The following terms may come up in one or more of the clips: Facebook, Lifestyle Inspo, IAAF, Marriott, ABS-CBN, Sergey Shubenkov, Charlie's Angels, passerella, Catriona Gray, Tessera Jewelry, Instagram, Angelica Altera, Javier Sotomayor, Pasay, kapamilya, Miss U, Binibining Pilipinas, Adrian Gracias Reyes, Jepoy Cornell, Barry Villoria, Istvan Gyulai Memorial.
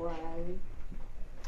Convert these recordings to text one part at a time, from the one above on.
One.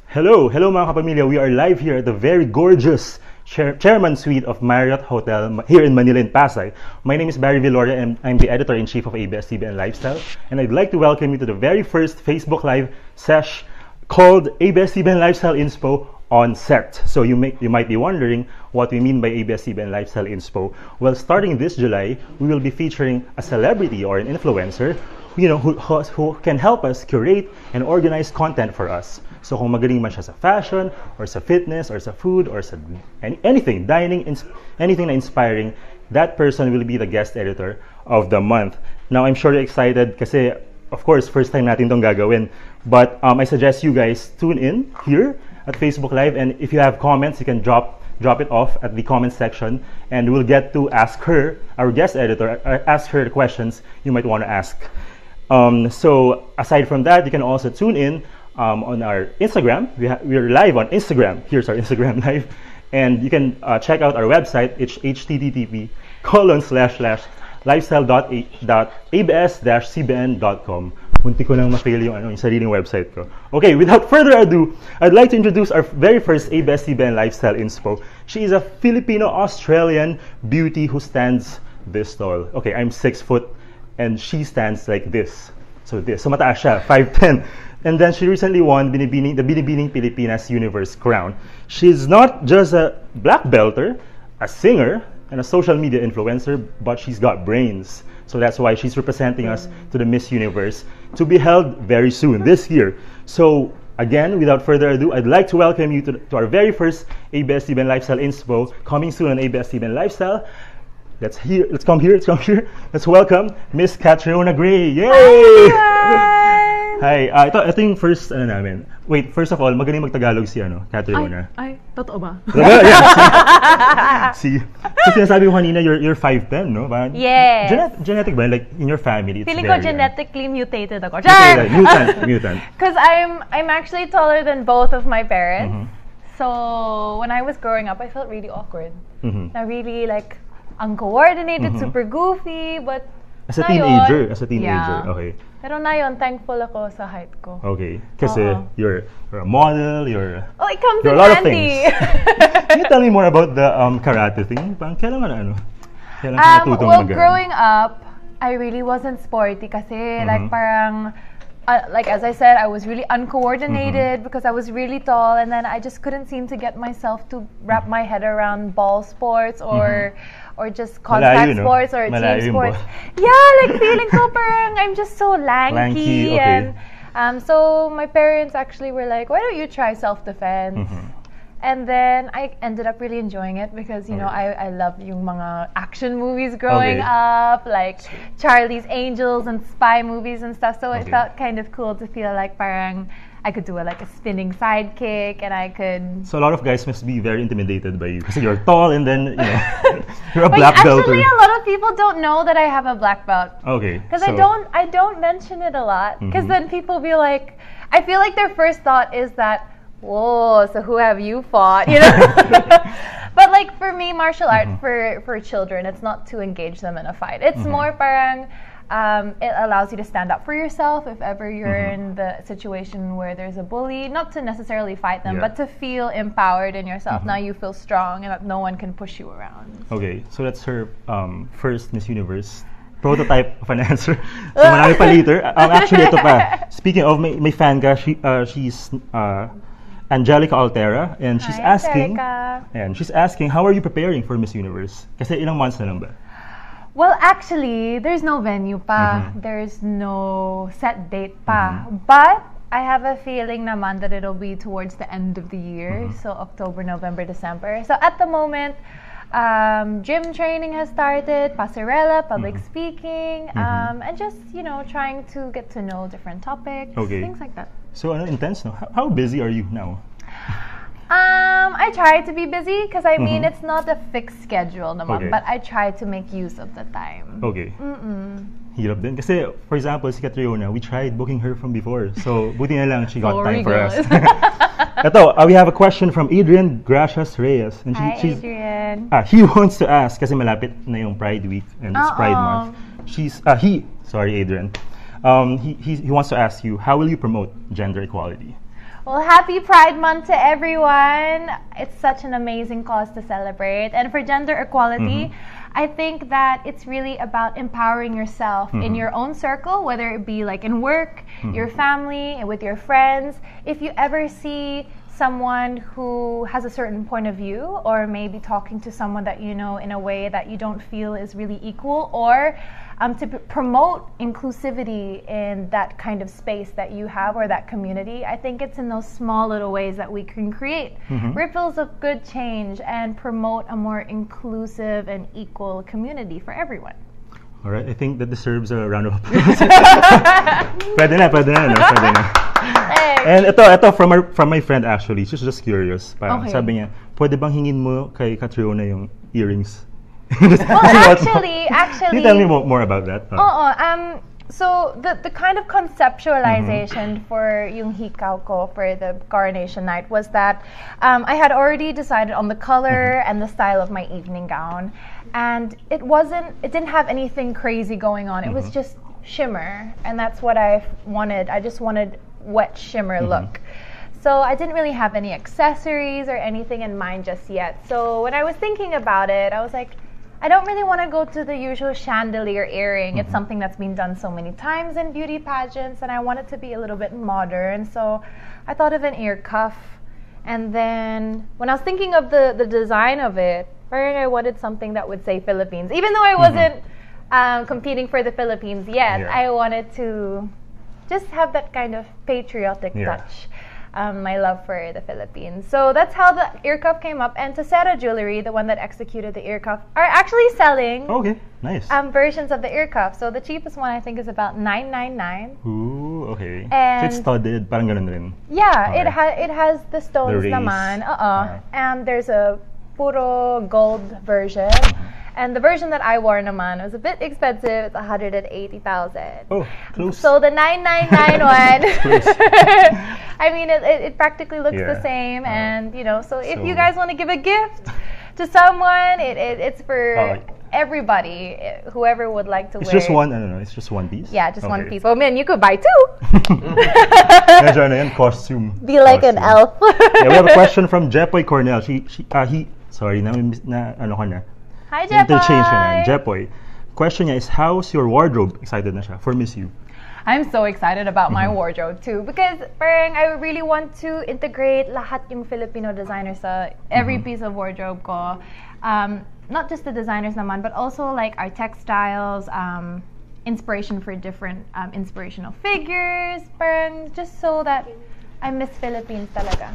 Hello mga kapamilya. We are live here at the very gorgeous Chairman Suite of Marriott Hotel here in Manila in Pasay. My name is Barry Villoria and I'm the Editor-in-Chief of ABS-CBN Lifestyle. And I'd like to welcome you to the very first Facebook Live sesh called ABS-CBN Lifestyle Inspo on Set. So you might be wondering what we mean by ABS-CBN Lifestyle Inspo. Well, starting this July, we will be featuring a celebrity or an influencer who can help us curate and organize content for us. So kung magaling man siya sa fashion, or sa fitness, or sa food, or sa anything, dining, anything na inspiring, that person will be the guest editor of the month. Now, I'm sure you're excited kasi, of course, first time natin itong gagawin. But I suggest you guys tune in here at Facebook Live, and if you have comments, you can drop it off at the comment section, and we'll get to ask her, our guest editor, ask her the questions you might want to ask. So aside from that, you can also tune in on our Instagram. We are live on Instagram. Here's our Instagram live, and you can check out our website. It's http://lifestyle.abs-cbn.com. Punti ko lang ma-fail yung sariling website ko. Okay, without further ado, I'd like to introduce our very first ABS-CBN Lifestyle Inspo. She is a Filipino-Australian beauty who stands this tall. Okay, I'm 6 foot, and she stands like this. So mataas siya, 5'10". And then she recently won the Binibining Pilipinas Universe Crown. She's not just a black belter, a singer, and a social media influencer, but she's got brains. So that's why she's representing us to the Miss Universe to be held very soon, this year. So again, without further ado, I'd like to welcome you to our very first ABS-CBN Lifestyle Inspo, coming soon on ABS-CBN Lifestyle. Let's come here. Let's welcome Miss Catriona Gray. Yay! Hi! Ito yung first, ano namin. Wait, first of all, magaling mag-Tagalog si Catriona. Ay, totoo ba? Yeah, see. So sinasabi ko kanina, you're 5'10", no? Yes. Genetic ba? Like, in your family, it's feeling ko genetically mutated ako. Mutant. Because I'm actually taller than both of my parents. Mm-hmm. So, when I was growing up, I felt really awkward. Mm-hmm. I really, like, uncoordinated, mm-hmm, super goofy, but as a teenager, yeah. Okay. Pero na yon, thankful ako sa height ko. Okay, kasi you're a model, it comes in handy. Can you tell me more about the karate thing? Kailan ka natutong magaling? Well, growing up, I really wasn't sporty kasi, mm-hmm, like as I said, I was really uncoordinated, mm-hmm, because I was really tall, and then I just couldn't seem to get myself to wrap my head around ball sports or, mm-hmm, or just contact sports or team sports. Yeah, like feeling ko parang I'm just so lanky, okay. And so my parents actually were like, "Why don't you try self-defense?" Mm-hmm. And then I ended up really enjoying it because, you know, I loved yung mga action movies growing up, like Charlie's Angels and spy movies and stuff. So it felt kind of cool to feel like parang I could do a spinning side kick, and I could. So a lot of guys must be very intimidated by you because you're tall, and then you're a black belt. Actually, a lot of people don't know that I have a black belt. Okay. Because I don't mention it a lot because, mm-hmm, then people be like, I feel like their first thought is that, whoa, so who have you fought? You know? But like for me, martial art, mm-hmm, for children, it's not to engage them in a fight. It's, mm-hmm, more parang it allows you to stand up for yourself if ever you're, mm-hmm, in the situation where there's a bully. Not to necessarily fight them, but to feel empowered in yourself. Mm-hmm. Now you feel strong and that no one can push you around. Okay, so that's her first Miss Universe prototype of an answer. So marami pa later. Actually, ito pa. Speaking of, may fan ka. She's Angelica Altera, and she's asking, how are you preparing for Miss Universe? Kasi ilang months na lang ba? Well, actually, there's no venue pa, mm-hmm, there's no set date pa, mm-hmm, but I have a feeling naman that it'll be towards the end of the year, mm-hmm, so October, November, December. So at the moment, gym training has started, passerella, public, mm-hmm, speaking, mm-hmm, and just, trying to get to know different topics, things like that. So intense, no? How busy are you now? I try to be busy because I mean it's not a fixed schedule naman, but I try to make use of the time. Okay. Hirap din kasi, for example, si Catriona, we tried booking her from before. So buti na lang she got time for us. Ito, we have a question from Adrian Gracias Reyes. And she's Adrian. He wants to ask kasi malapit na yung Pride Week and it's Pride Month. Sorry, Adrian. He wants to ask you, how will you promote gender equality? Well, happy Pride Month to everyone. It's such an amazing cause to celebrate. And for gender equality, I think that it's really about empowering yourself in your own circle, whether it be like in work, your family, with your friends. If you ever see someone who has a certain point of view, or maybe talking to someone that you know in a way that you don't feel is really equal, or to promote inclusivity in that kind of space that you have or that community, I think it's in those small little ways that we can create ripples of good change and promote a more inclusive and equal community for everyone. All right, I think that deserves a round of applause. Pwede na. And ito from my friend actually. She's just curious. Parang sabi niya, pwede bang hingin mo kay Catriona yung earrings? Well, actually. Can you tell me more about that? So the kind of conceptualization for yung hikaw ko for the coronation night was that I had already decided on the color and the style of my evening gown, and it didn't have anything crazy going on. It was just shimmer, and that's what I wanted. I just wanted wet shimmer look. So I didn't really have any accessories or anything in mind just yet. So when I was thinking about it, I was like, I don't really want to go to the usual chandelier earring. It's something that's been done so many times in beauty pageants, and I want it to be a little bit modern. So I thought of an ear cuff. And then when I was thinking of the design of it, I wanted something that would say Philippines. Even though I wasn't competing for the Philippines yet, I wanted to just have that kind of patriotic touch. My love for the Philippines. So that's how the ear cuff came up. And Tessera Jewelry, the one that executed the ear cuff, are actually selling versions of the ear cuff. So the cheapest one I think is about $9.99. Ooh, okay. And so it's studded, parang ganun rin. Yeah, it has the stones naman. And there's a puro gold version. And the version that I wore naman was a bit expensive. It's 180,000. Oh, close. So the 999 one, I mean, it practically looks the same. And, you know, so if you guys want to give a gift to someone, it's for everybody, whoever would like to wear it. It's just one, I don't know, it's just one piece? Yeah, just one piece. Well, man, you could buy two. Costume. Be like an elf. Yeah, we have a question from Jepoy Cornell. Hi, Jepoy! Interchange na. Jepoy, question niya is, how's your wardrobe? Excited na siya for Miss You. I'm so excited about my wardrobe too, because parang I really want to integrate lahat yung Filipino designers sa every piece of wardrobe ko. Not just the designers naman, but also like our textiles, inspiration for different inspirational figures, parang just so that I miss Philippines talaga.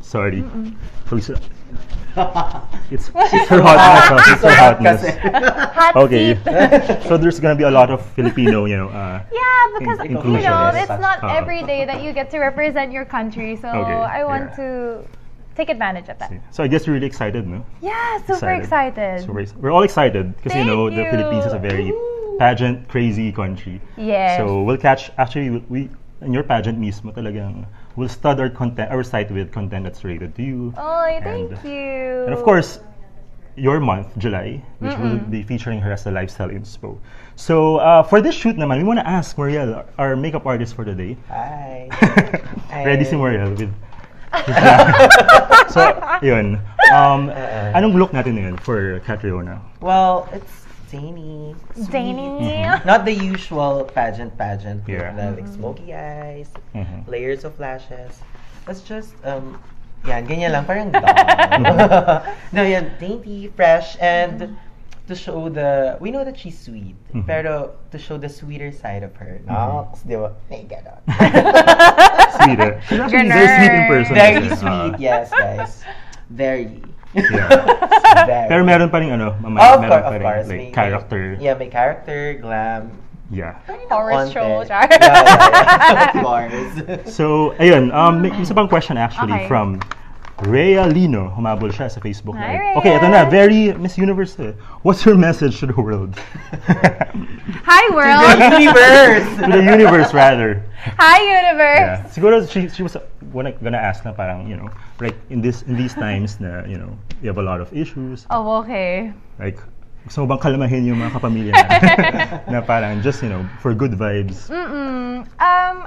Sorry. It's her hotness. It's her hotness. Okay. So there's gonna be a lot of Filipino, you know. Yeah, because you know it's not every day that you get to represent your country. So I want to take advantage of that. So I guess you're really excited, no? Yeah, super excited. We're all excited because you know the Philippines is a very pageant crazy country. Yeah. So we'll catch. Actually, we in your pageant mismo talagang. We'll stud our site with content that's related to you. Oh, thank you. And of course, your month, July, which will be featuring her as the Lifestyle Inspo. So for this shoot naman, we want to ask Mariel, our makeup artist for the day. Hi. Ready si Mariel with So, yun. Anong look natin yun for Catriona? Well, it's zany. Zany. Not the usual pageant like smoky eyes, layers of lashes. It's just yan, ganyan lang parang no, yan, dainty, fresh, and to show the we know that she's sweet, pero to show the sweeter side of her. No, diba? Sweeter. She's actually very sweet in person. Very sweet, yes, guys. Very. Yeah. Pero meron pa rin ano, meron pa rin like character. Yeah, may character, glam. Yeah. Taurus show, jar. So, ayun, may isa pang question actually from Rhea Lino. Humabol siya sa Facebook Live. Okay, ito na, very Miss Universe. What's your message to the world? Hi, world! To the universe! To the universe, rather. Hi, universe! Yeah. Siguro, she was gonna ask na parang, you know, like in these times na, you know, you have a lot of issues. Oh, okay. Like, Gusto mo bang kalamahin yung mga kapamilya na, na parang just, you know, for good vibes?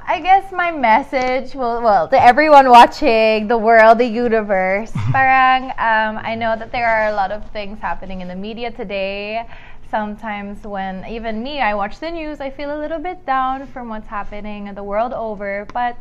I guess my message, well, to everyone watching, the world, the universe, parang I know that there are a lot of things happening in the media today. Sometimes when, even me, I watch the news, I feel a little bit down from what's happening the world over, but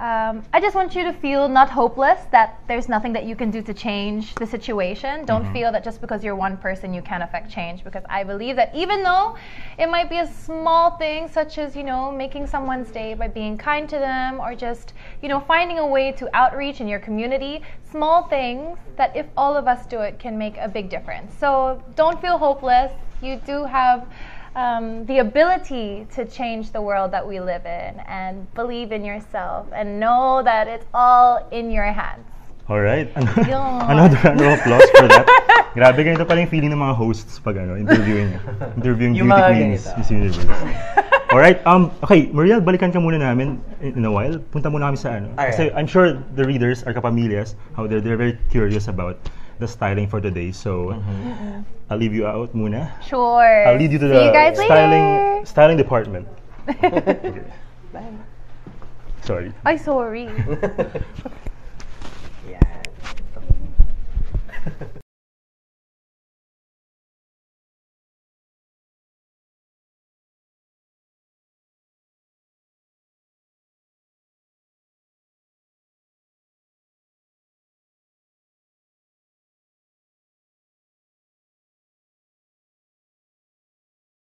I just want you to feel not hopeless, that there's nothing that you can do to change the situation. Don't feel that just because you're one person you can affect change, because I believe that even though it might be a small thing, such as, you know, making someone's day by being kind to them, or just, you know, finding a way to outreach in your community, small things that if all of us do it can make a big difference. So don't feel hopeless. You do have the ability to change the world that we live in, and believe in yourself and know that it's all in your hands. All right. Another round of applause for that. Grabe, ganito pala yung feeling ng mga hosts pag ano, interviewing beauty queens, Miss Universe. All right. Okay, Muriel, balikan ka muna namin in a while. Punta muna kami sa ano. Right. Kasi I'm sure the readers are kapamilyas, how they're very curious about the styling for today. So I'll leave you out muna. Sure. I'll lead you to the styling department. Okay. Bye. Sorry. I'm sorry.